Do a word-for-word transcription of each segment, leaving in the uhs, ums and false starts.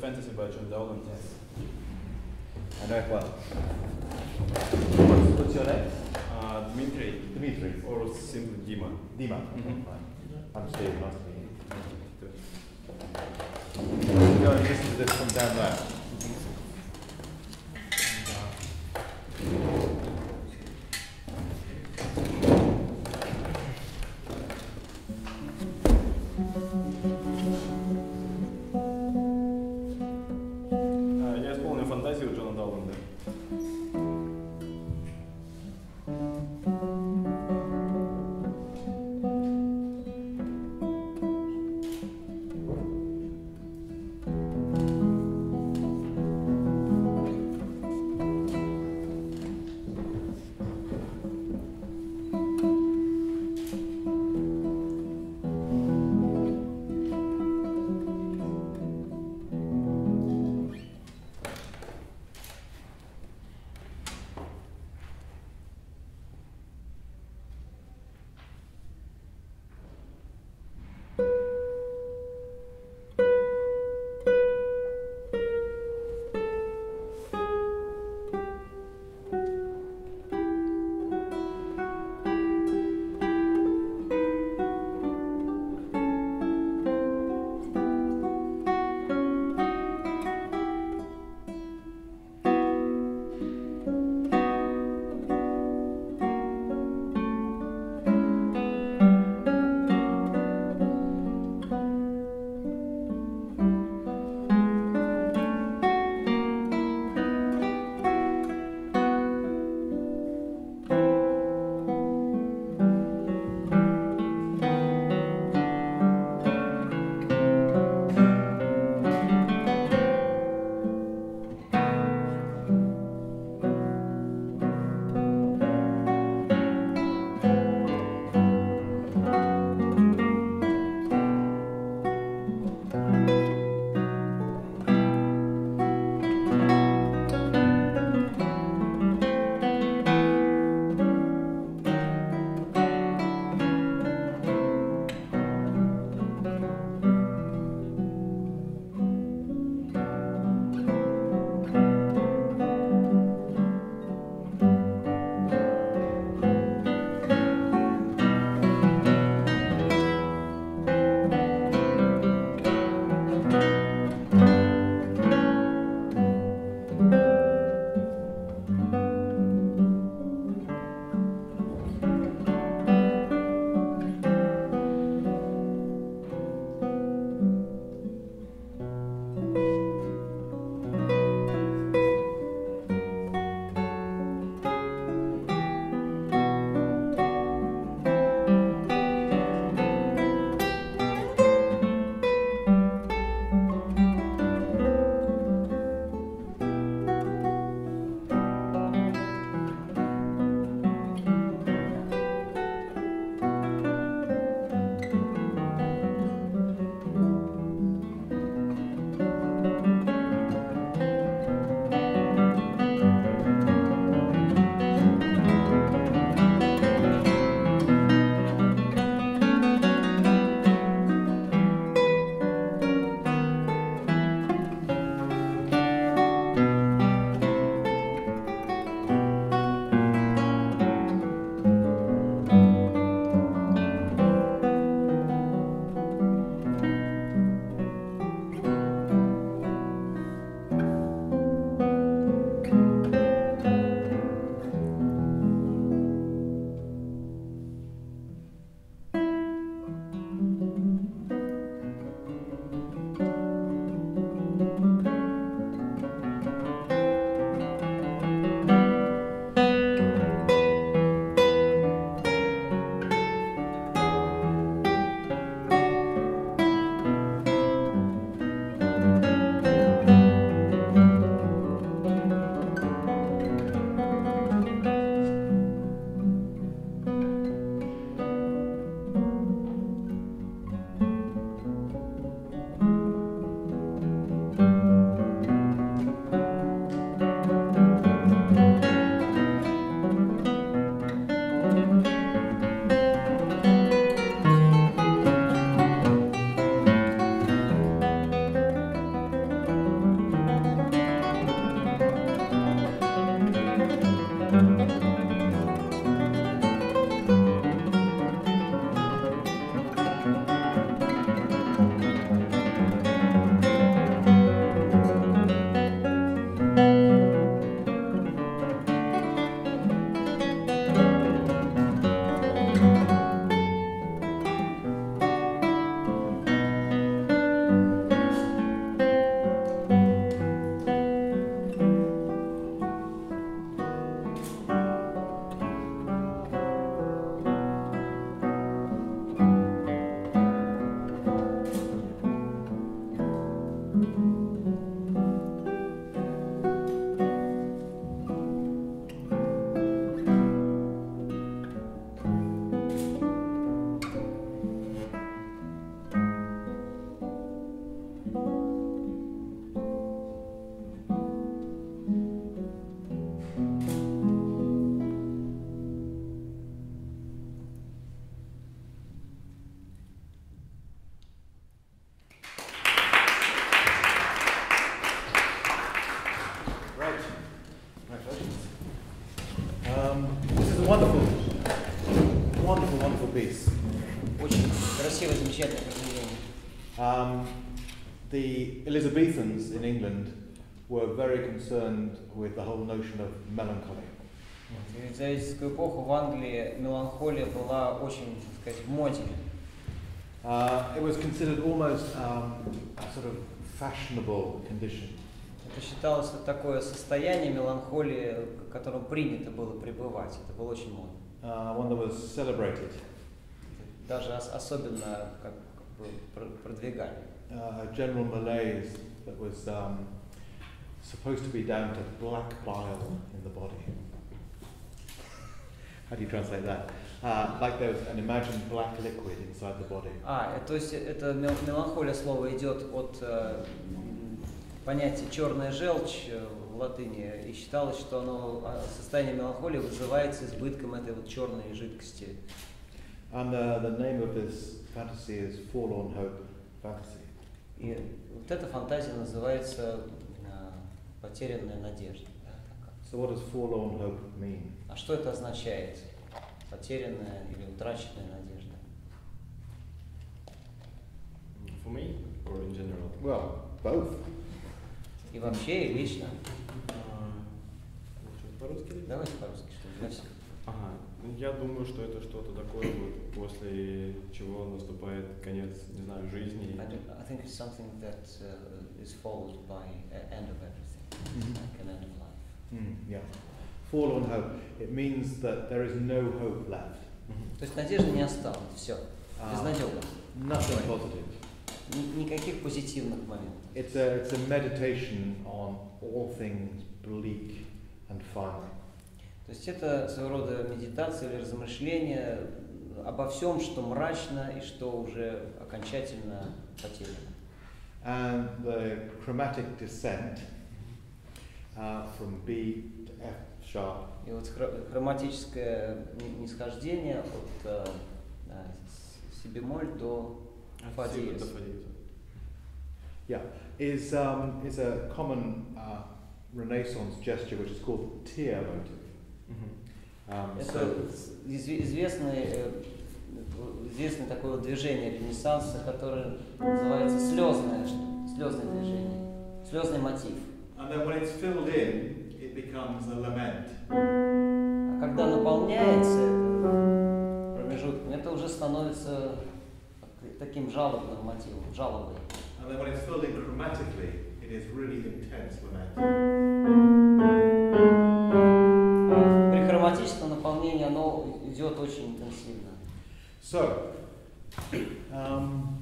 Fantasy by John Dowland. Yes. I know it well. What's your name? Uh, Dmitri. Dmitri. Or simply Dima. Dima. Mm-hmm. I'm Steve, nice to meet you. We're going to listen to this from down there. Wonderful. Wonderful, wonderful piece. Очень красивое, замечательное произведение. Um, the Elizabethans in England were very concerned with the whole notion of melancholy. В Елизаветскую эпоху в Англии меланхолия была очень, так сказать, в моде. Uh, it was considered almost um, a sort of fashionable condition. Это считалось такое состояние меланхолии, в котором принято было пребывать. Это было очень модно. Uh, one that was celebrated. Даже особенно как, как бы продвигали. Uh, general malaise that was um, supposed to be down to black bile in the body. How do you translate that? Uh, like there was an imagined black liquid inside the body. А, то есть это меланхолия слово идет от понятия черная желчь в латыни, и считалось, что оно состояние меланхолии вызывается избытком этой вот черной жидкости. And the, the name of this fantasy is Forlorn Hope Fantasy. И вот эта фантазия называется потерянная надежда. So what does forlorn hope mean? А что это означает? Потерянная или утраченная надежда? For me or in general? Well, both. И вообще, и лично. По-русски? Давайте по-русски, что-то. Ага. Я думаю, что это что-то такое, после чего наступает конец, не знаю, жизни. I think it's something that is followed by end of everything, like an end of life. Yeah. Forlorn hope. It means that there is no hope left. То есть надежды не осталось, все. Безнадежно. Nothing positive. Никаких позитивных моментов. It's a, it's a meditation on all things bleak and final. То есть это своего рода медитация или размышление обо всем, что мрачно и что уже окончательно потеряно. And the chromatic descent uh, from B to F sharp. И вот хроматическое нисхождение от uh, си бемоль до Yeah, is um, is a common uh, Renaissance gesture which is called tear motive. Это известное известное такое движение Ренессанса, которое называется слезное слезное движение, слезный мотив. And then when it's filled in, it becomes a lament. А когда наполняется промежутком, это уже становится таким жалобным мотивом, жалобой. And then when it's filled in chromatically, it is really intense lament. При хроматическом наполнении оно идет очень интенсивно. So, um,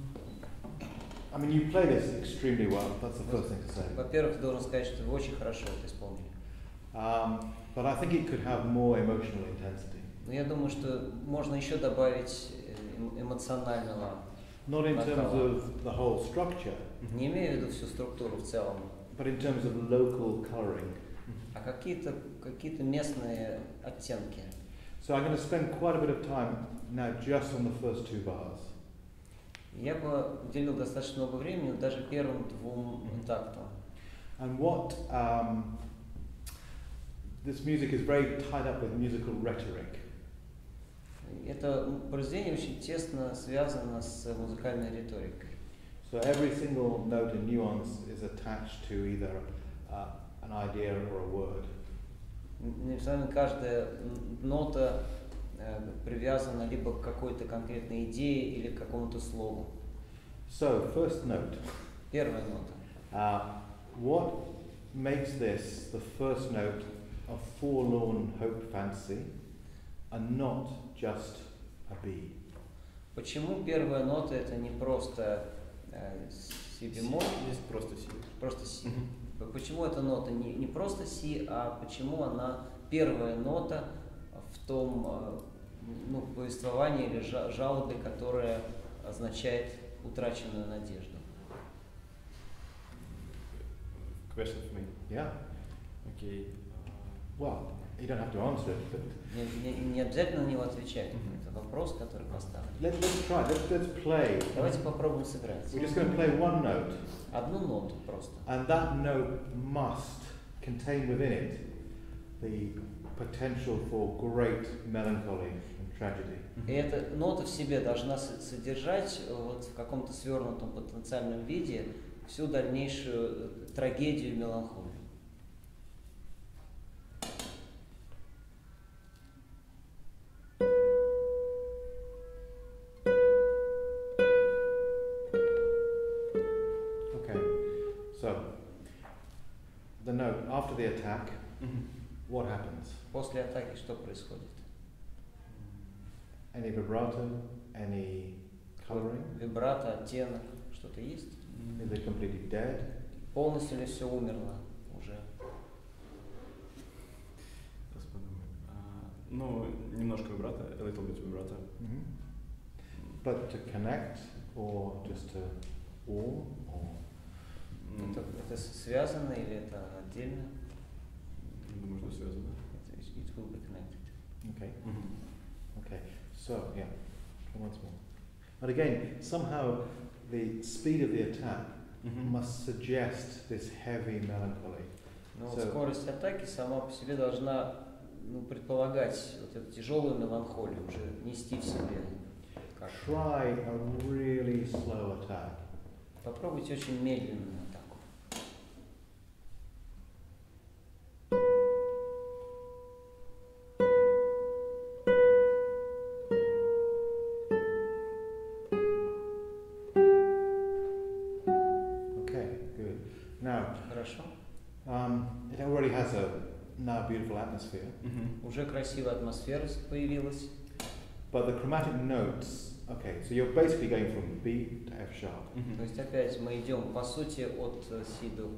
I mean, you play this extremely well. That's the first thing to say. Во-первых, должен сказать, что вы очень хорошо это исполнили. Um, but I think it could have more emotional intensity. Но я думаю, что можно еще добавить эмоционального. Not in terms of the whole structure. Не имею в виду всю структуру в целом. But in terms of local coloring. А какие-то какие-то местные оттенки. So I'm going to spend quite a bit of time now just on the first two bars. Я бы уделил достаточно много времени даже первым двум тактам. And what um, this music is very tied up with musical rhetoric. Это произведение очень тесно связано с музыкальной риторикой. So every single note and nuance is attached to either uh, an idea or a word. Несомненно, каждая нота привязана либо к какой-то конкретной идее или к какому-то слову. So first note. Первая нота. Uh, what makes this the first note of forlorn hope fantasy? And not just a B. Почему первая нота это не просто си бемоль, просто си, просто си? Почему эта нота не не просто си, а почему она первая нота в том ну повествовании или жалобе, которая означает утраченную надежду? Question for me. Yeah. Okay. Well. You don't have to answer it, but не обязательно на него отвечать. Это вопрос, который поставлен. Let's try. Let's play. Давайте попробуем сыграть. We're just going to play one note. Одну ноту просто. And that note must contain within it the potential for great melancholy and tragedy. И эта нота в себе должна содержать вот в каком-то свернутом потенциальном виде всю дальнейшую трагедию и меланхолию. After the attack, what happens? После атаки что происходит? Any vibrato, any coloring? Вибрато, оттенок, что-то есть? Is it completely dead? Полностью ли все умерло уже? Сейчас подумаем. Ну, немножко вибрато, a little bit вибрато. But to connect or just to all or? Это, это связано или это отдельно? Думаю, что связано. It will be connected. Okay. Mm-hmm. Okay. So yeah, once more. But again, somehow the speed of the attack mm-hmm. must suggest this heavy melancholy. Но so, скорость атаки сама по себе должна, ну, предполагать вот эту тяжелую меланхолию, уже нести в себе. Try a really slow attack. Попробуйте очень медленно. Уже красивая атмосфера появилась. But the chromatic notes. Okay, so you're basically going from B to F sharp. То есть опять мы идем по сути от си до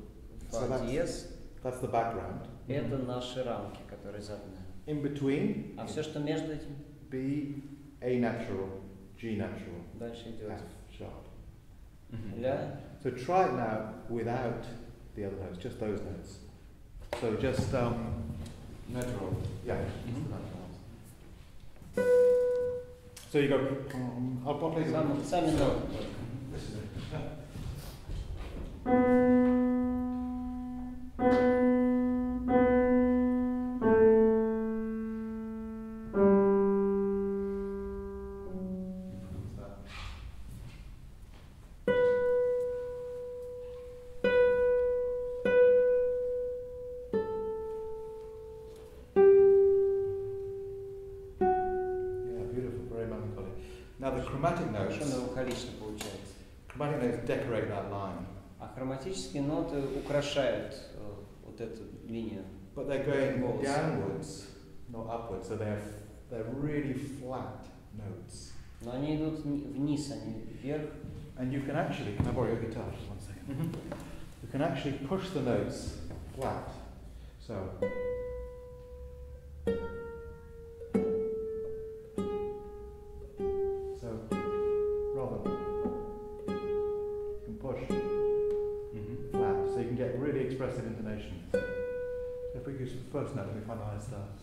фа диез. That's the background. Это наши рамки, которые заданы. In between. А все, что между этим? B, A natural, G natural. Дальше идет F sharp. Ля. So try it now without the other notes, just those notes. So just um. Natural, yeah. So you go. I'll play some. Some is all. This is it. Хроматические ноты украшают вот эту линию. But they're going downwards, not upwards, so they're they're really flat notes. Но они идут вниз, они вверх. And you can actually, can I borrow your guitar for one second? You can actually push the notes flat. So. Expressive intonation. If we use the first note, we finalize that.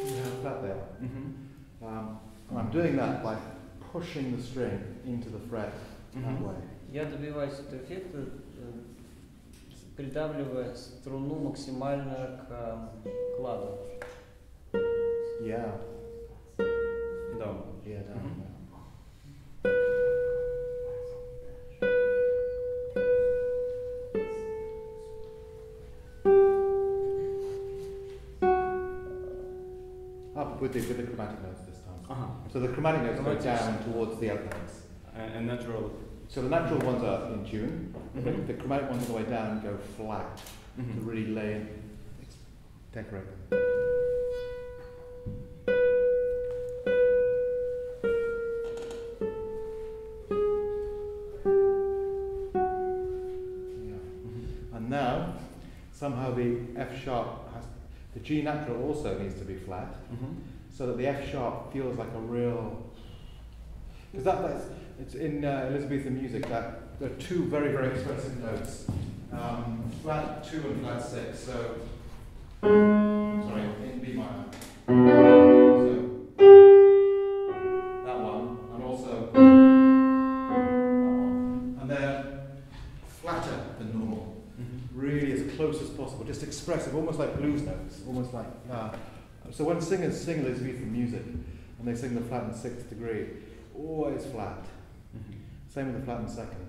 You have that there. Mm-hmm. um, and I'm doing that by pushing the string into the fret mm-hmm. that way. Я добиваюсь этого эффекта, придавливая струну максимально к кладу. Yeah. Down. Yeah, down. Mm-hmm. Up with the, with the chromatic notes this time. Uh-huh. So the chromatic notes go down towards the outlines. And, and natural. So the natural ones are in tune. Mm-hmm. The chromatic ones all the way down go flat mm-hmm. to really lay and decorate them. Somehow the F sharp, has, the G natural also needs to be flat, mm-hmm. so that the F sharp feels like a real. Because that, that's it's in uh, Elizabethan music that there are two very very expressive notes, um, flat two and flat six. So sorry, in B minor. So that one, and also. close as possible, just expressive, almost like blues notes, almost like. Uh, so when singers sing those beautiful music, and they sing the flat and sixth degree, always flat. Mm-hmm. Same with the flat and second.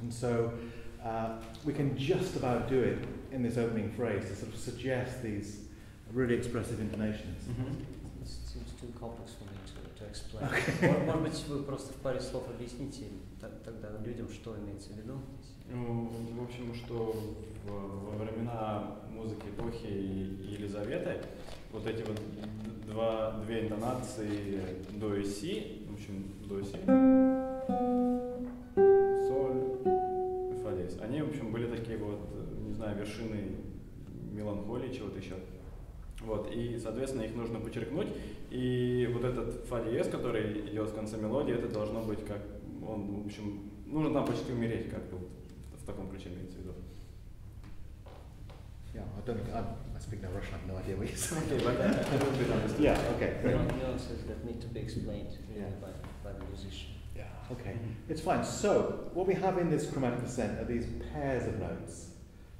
And so uh, we can just about do it in this opening phrase to sort of suggest these really expressive intonations. Mm-hmm. It seems too complex for me to, to explain. Okay. Может быть, вы просто в паре слов объясните тогда людям, что имеется в виду? Ну, в общем, что во времена музыки эпохи Елизаветы вот эти вот два, две интонации до и си, в общем, до и си, соль, фа диез, они, в общем, были такие вот, не знаю, вершины меланхолии, чего-то еще. Вот, и, соответственно, их нужно подчеркнуть, и вот этот фа диез, который идет в конце мелодии, это должно быть как, он, в общем, нужно там почти умереть, как-то вот, в таком ключе имеется в виду. Yeah, I don't. I'm, I speak no Russian. I have no idea what you're saying. Okay, but I will be honest. Yeah. Okay. There are nuances that need to be explained yeah. by, by the musician. Yeah. Okay. Mm-hmm. It's fine. So what we have in this chromatic ascent are these pairs of notes.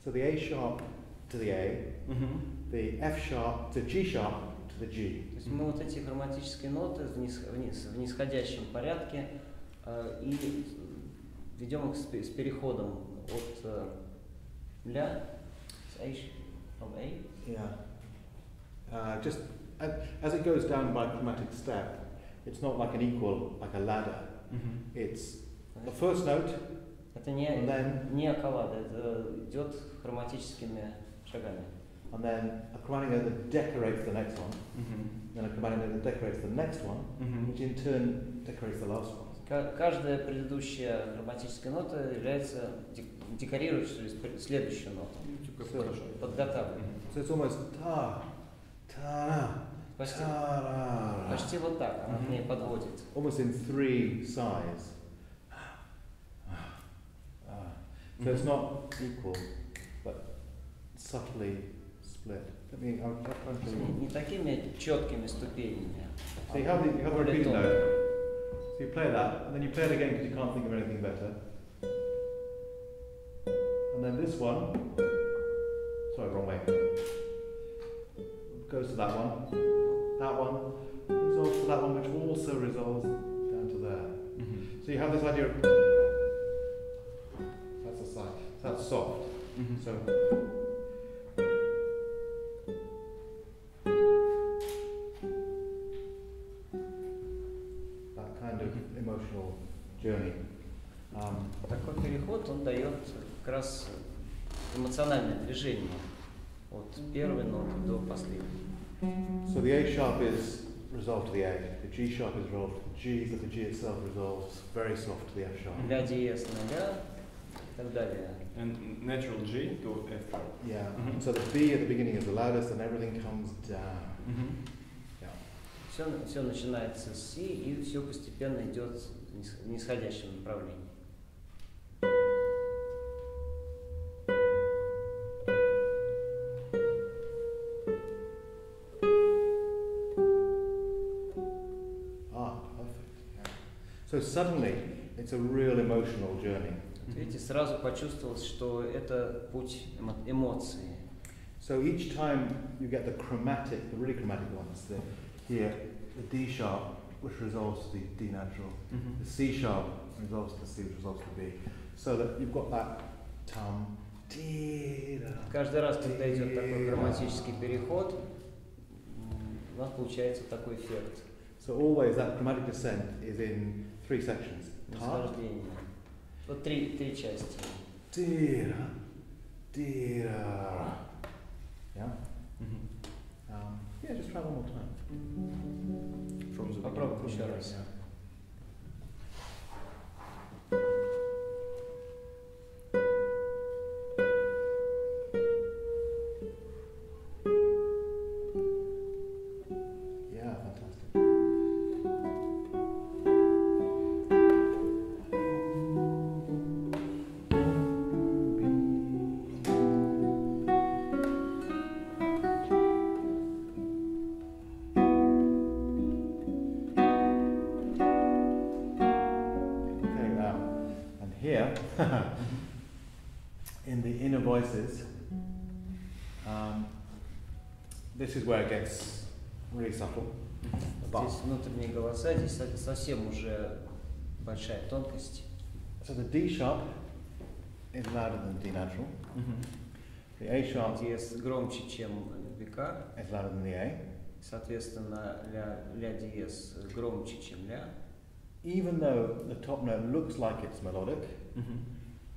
So the A sharp to the A, mm-hmm. the F sharp to G sharp to the G. То есть мы вот эти хроматические ноты в нисходящем порядке и ведем их с переходом от ля. H from A? Yeah. Uh, just uh, as it goes down by chromatic step, it's not like an equal, like a ladder. Mm-hmm. It's the first note, это не, and then... не акколада, это идет хроматическими шагами. And then a chromatic note that decorates the next one, mm-hmm. then a chromatic note that decorates the next one, mm-hmm. which in turn decorates the last one. Каждая предыдущая хроматическая нота является декорирующей следующую ноту. Подготавливаем. So it's almost ta, ta, ta. Почти вот так она к ней подводит. Almost in three sighs. So it's not equal, but subtly split. Не такими четкими ступенями. So you have the repeated note. So you play that, and then you play it again because you can't think of anything better. And then this one, sorry, wrong way, goes to that one, that one, resolves to that one, which also resolves down to there. Mm-hmm. So you have this idea of, that's a side, that's soft. Mm-hmm. So, Um, такой переход он дает как раз эмоциональное движение от первой ноты до последней. So the A sharp is resolved to the A, the G sharp is resolved to the G, but the G itself resolves very soft to the F sharp. Ля диез на ля и так далее. And natural G to F sharp. Yeah. Mm-hmm. So the B at the beginning is the loudest, and everything comes down. Mm-hmm. Yeah. Все, все начинается с C и все постепенно идет в нисходящем направлении. Ah, perfect. Yeah. So suddenly, it's a real emotional journey. Видите, сразу почувствовалось, что это путь эмоций. So each time you get the chromatic, the really chromatic ones, the here, the D sharp, which resolves to the D natural, mm-hmm. the C sharp resolves to the C, which resolves to B, so that you've got that tam. Каждый раз, когда идет такой хроматический переход, у нас получается такой эффект. So always that chromatic descent is in three sections. Восхождение. Вот три три части. Dira, dira. Yeah. Mm-hmm. um, yeah, just try one more time. Попробуем еще раз. In the inner voices, Um, this is where it gets really subtle. Здесь внутренние голоса, здесь совсем уже большая тонкость. So the D sharp is louder than D natural. The A sharp is громче, чем века. It's louder than the A. Соответственно, ля диез громче, чем ля. Even though the top note looks like it's melodic,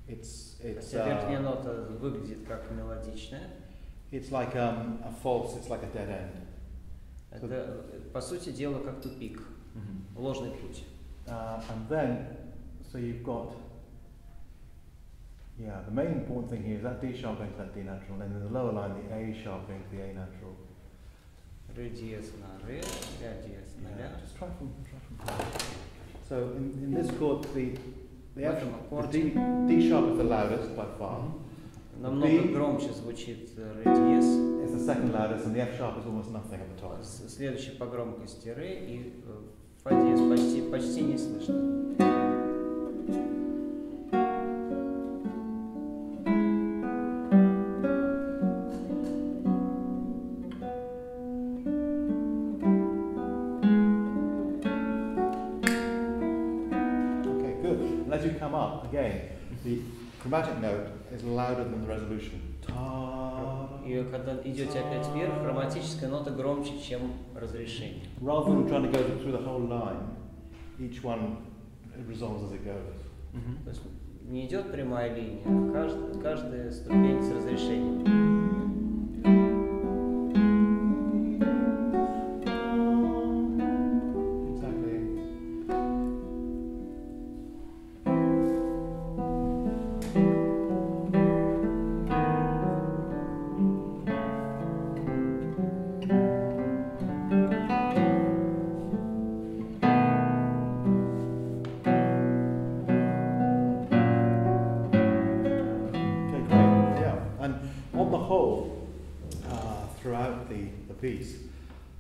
it's it's. Верхняя нота выглядит как мелодичная. It's like um, a false. It's like a dead end. Это, по сути дела, как тупик, mm-hmm. ложный путь. Uh, and then, so you've got, yeah, the main important thing here is that D sharp going to that D natural, and then the lower line, the A sharp going to the A natural. Re diez na re, la diez na la. Just try from, try from. So in, in this chord, the the, actual, the D, D sharp is the loudest by far. Намного громче звучит ре диез. It's the second loudest, and the F sharp is almost nothing at the top. Следующий по громкости ре, и фа диез почти почти не слышно. Okay, good. And as you come up again, the chromatic note is louder than the resolution. И когда идете опять вверх, хроматическая нота громче, чем разрешение. Rather than trying to go through the whole line, each one resolves as it goes. То есть не идет прямая линия, а каждая ступень с разрешением.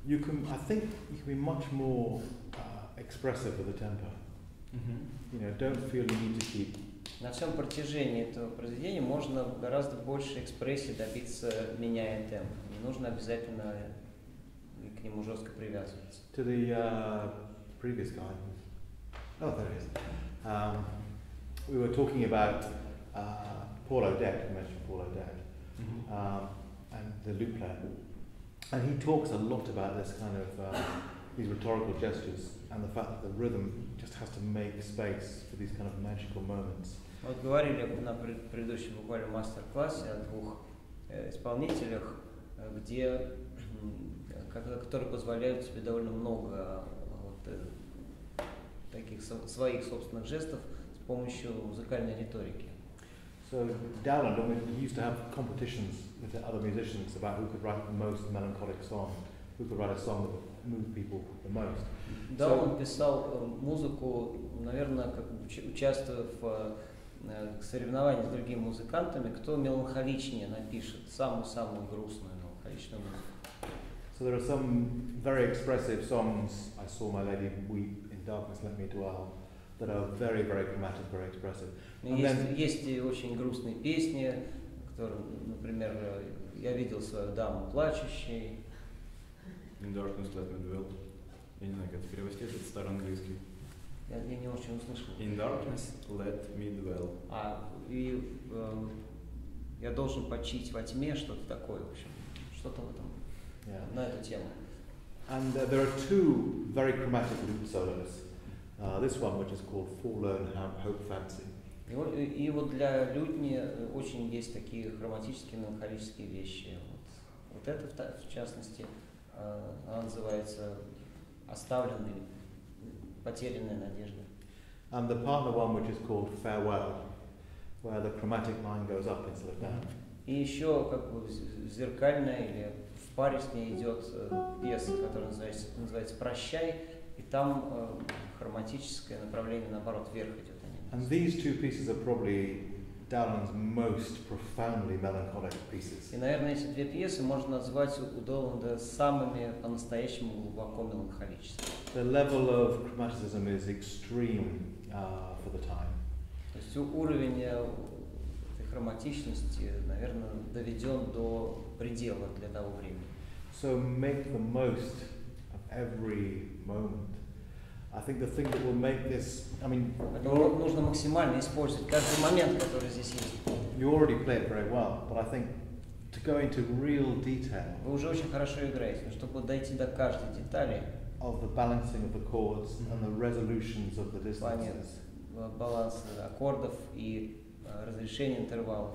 You can, I think, you can be much more uh, expressive with the tempo. You know, don't feel you need to keep. На всем протяжении этого произведения можно гораздо больше экспрессии добиться, меняя темп. Не нужно обязательно к нему жестко привязываться. To the uh, previous guidance. Oh, there it is. Um, we were talking about uh, Paul O'Dette. You mentioned Paul O'Dette, um, and the loop player. And he talks a lot about this kind of uh, these rhetorical gestures and the fact that the rhythm just has to make space for these kind of magical moments. Вот говорили на предыдущем буквально мастер-классе о двух исполнителях, где которые позволяют себе довольно много таких своих собственных жестов с помощью музыкальной риторики. So Dowland, we used to have competitions with the other musicians about who could write the most melancholic song, who could write a song that would move people the most. Dowland писал музыку, наверное, участвуя в соревнованиях с другими музыкантами, кто меланхоличнее напишет самую-самую грустную меланхоличную музыку. So there are some very expressive songs, I Saw My Lady Weep, In Darkness Let Me Dwell, that are very, very dramatic, very expressive. Есть и очень грустные песни, которые, например, я видел свою даму плачущей. In Darkness Let Me Dwell. Я не знаю, как это перевести, это староанглийский. Я не очень услышал. In Darkness Let Me Dwell. А и я должен почить во тьме, что-то такое, в общем, что-то в этом на эту тему. And there are two very chromatic loop solos. Uh, this one, which is called Fall, Learn, Hope, Fancy. И вот для лютни очень есть такие хроматические, меланхолические вещи. Вот это, в частности, она называется «Оставленные, потерянные надежды». And the partner one, which is called Farewell, where the chromatic line goes up instead of down. И еще как бы зеркальная или в паре с ней идет пьеса, которая называется, называется «Прощай», и там хроматическое направление, наоборот, вверх идет. And these two pieces are probably Dowland's most profoundly melancholic pieces. И, наверное, эти две пьесы можно назвать у Дowlanda самыми по-настоящему глубоко меланхолическими. The level of chromaticism is extreme for the time. То есть уровень хроматичности, наверное, доведен до предела для того времени. So make the most of every moment. I think the thing that will make this, I mean, нужно максимально использовать каждый момент, который здесь есть. You already played very well, but I think to go into real detail. Вы уже очень хорошо играете, но чтобы дойти до каждой детали. Of the balancing of the chords and the resolutions of the distances. Баланс аккордов и разрешение интервалов.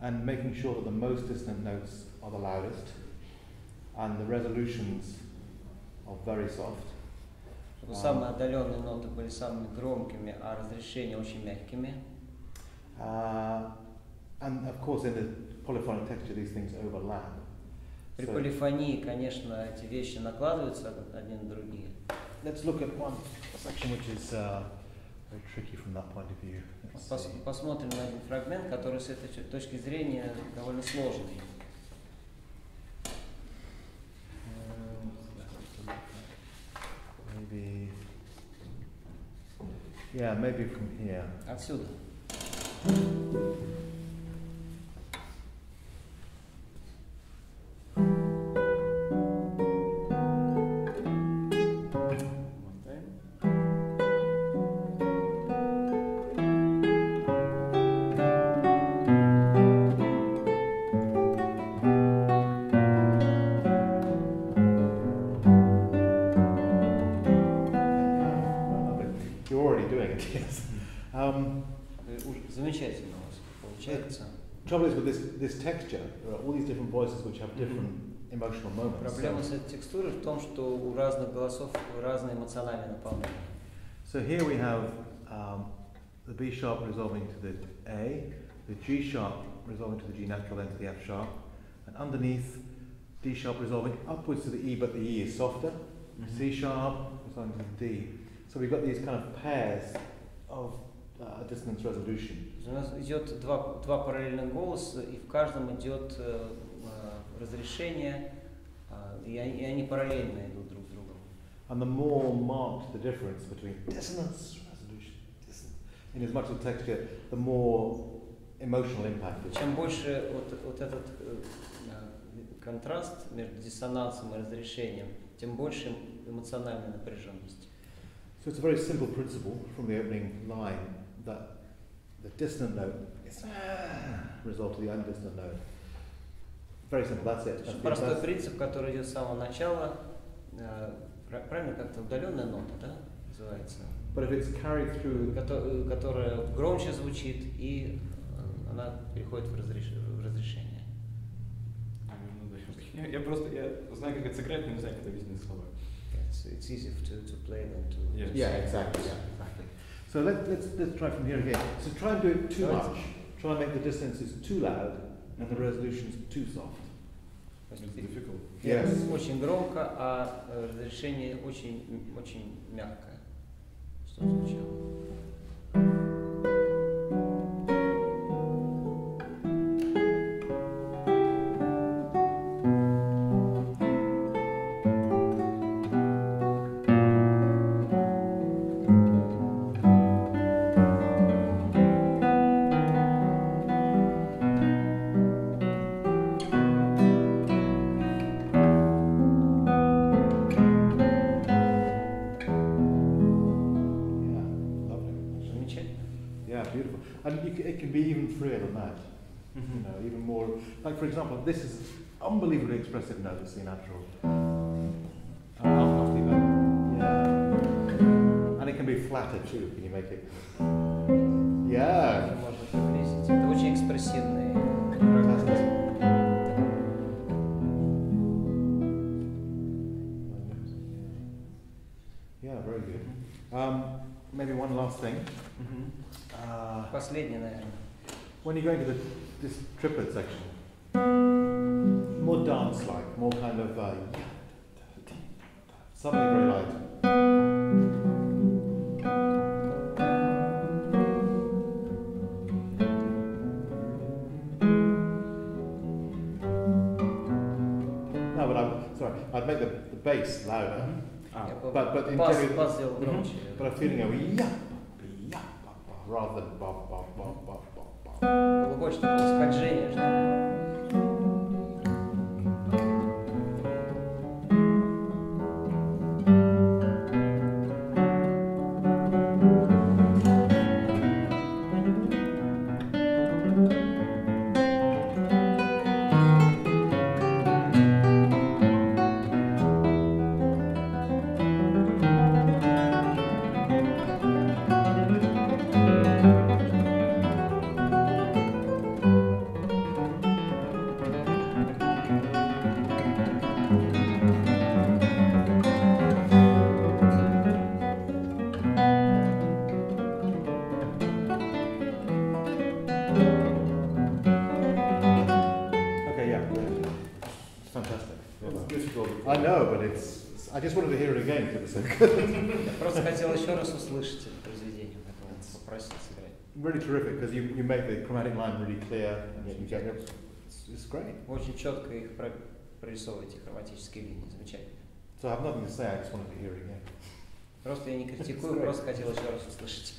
And making sure that the most distant notes are the loudest, and the resolutions are very soft. Самые отдаленные ноты были самыми громкими, а разрешения очень мягкими. And of course, in the polyphonic texture, these things overlap. При полифонии, конечно, эти вещи накладываются один на другие. Let's look at one section which is very tricky from that point of view. Посмотрим на один фрагмент, который с этой точки зрения довольно сложный. Maybe, yeah, maybe from here. Отсюда. Trouble is with this this texture, there are all these different voices which have different emotional moments. Проблема с этой текстурой в том, что у разных голосов разные эмоциональные наполнения. So here we have um, the B sharp resolving to the A, the G sharp resolving to the G natural, then to the F sharp, and underneath D sharp resolving upwards to the E, but the E is softer. C sharp resolving to the D. So we've got these kind of pairs of dissonance resolution. У нас идет два, два параллельных голоса, и в каждом идет э, разрешение, э, и, они, и они параллельно идут друг к другу. And the more marked the difference between dissonance resolution, dissonance, in as much as texture, the more emotional impact. Чем больше вот, вот этот э, контраст между диссонансом и разрешением, тем больше эмоциональная напряженность. So it's a very simple principle from the opening line that the dissonant note is resolved to the undissonant note. Very simple. That's it. Простой принцип, который идет с самого начала, правильно, как-то удаленная нота, да, называется. But if it's carried through, которая громче звучит и она переходит в разрешение. Я просто я знаю, как это сыграть, но не знаю, как это объяснить словами. It's easy to to play than to. Yeah, exactly. So let's, let's, let's try from here again. So try and do it too much. Try and make the distances too loud and the resolutions too soft. It's difficult. Yes. Очень громко, а разрешение очень, очень мягкое. Что звучало? Like, for example, this is unbelievably expressive note, it's the natural. Yeah. And it can be flatter too, can you make it? Yeah. Это очень экспрессивный. Yeah, very good. Um, maybe one last thing. Последний, наверное. When you go into the, this triplet section, more dance-like, more kind of uh, something very light. No, but I'm sorry. I'd make the, the bass louder, mm-hmm. uh, yeah, but but, but in but I'm feeling a yeah, yeah, rather than ba ba ba ba ba ba. Глубочное восхождение. I know, but it's. I just wanted to hear it again for the sake. Просто хотел еще раз услышать это произведение, поэтому попросил сыграть. Really terrific, because you you make the chromatic line really clear. It's great. Очень четко их прорисовываете, хроматические линии, замечательно. So I have nothing to say. I just wanted to hear it again. Просто я не критикую, просто хотел еще раз услышать.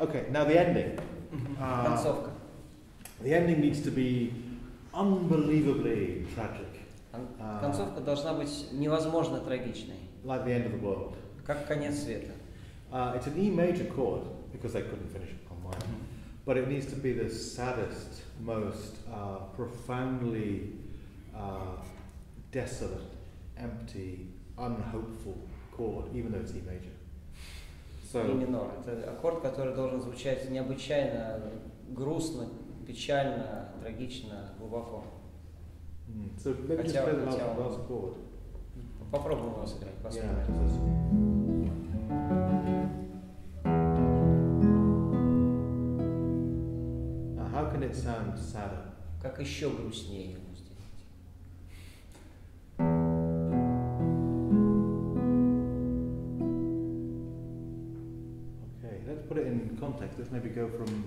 Okay, now the ending. Концовка. The ending needs to be unbelievably tragic. Концовка должна быть невозможно трагичной. Like the end of the world. Как конец света. Uh, it's an E major chord because I couldn't finish it on mine, but it needs to be the saddest, most uh, profoundly uh, desolate, empty, unhopeful chord, even though it's E major. So. E минор. Это аккорд, который должен звучать необычайно грустно, печально, трагично, глубоко. So maybe just play the last chord. Попробуем его сыграть, посмотрим. Now how can it sound sadder? Как еще грустнее его сделать? Okay, let's put it in context. Let's maybe go from.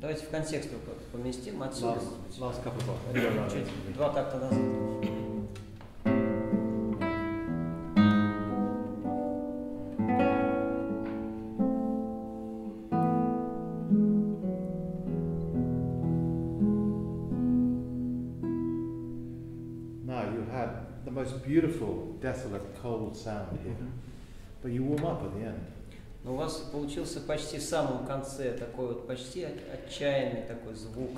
Давайте в контекст поместим отсюда. Last, last чуть, два такта назад. Now you had the most beautiful, desolate, cold sound here, but you warm up at the end. Но у вас получился почти в самом конце такой вот почти отчаянный такой звук,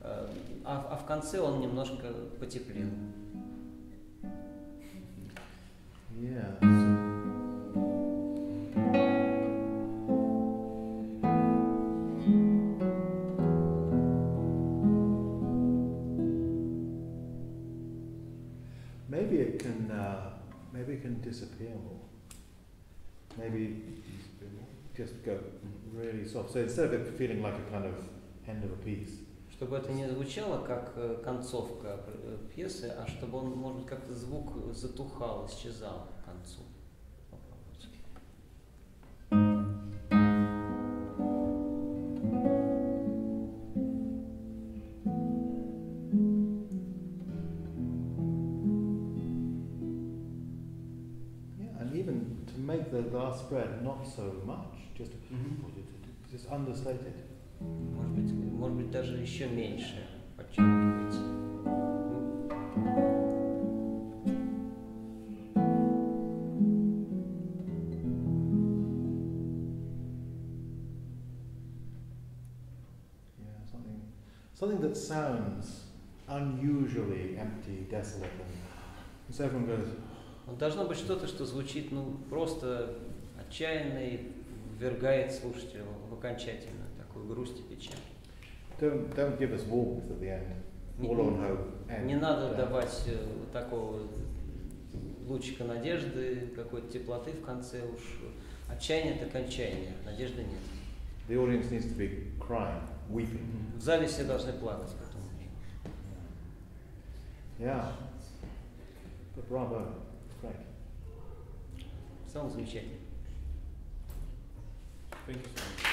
а, а в конце он немножко потеплел. Yeah. Maybe it can, uh, maybe it can disappear more. Maybe just go really soft. So instead of it feeling like a kind of end of a piece. Чтобы это не звучало как концовка пьесы, а чтобы он, может, как-то звук затухал, исчезал к концу. Make the last spread not so much, just just understated. Может быть, может быть даже еще меньше подчеркивать. Yeah, something something that sounds unusually empty, desolate, and so everyone goes. Должно быть что-то, что звучит, ну, просто отчаянно и ввергает слушателя в окончательно такую грусть и печаль. Don't, don't give us warmth at the end. All on hope. End. Не надо давать uh, такого лучика надежды, какой-то теплоты в конце уж. Отчаяние – это кончаяние, надежды нет. The audience needs to be crying, weeping. В зале все должны плакать потом. Yeah. But bravo. Right. Sounds good. Thank you so much.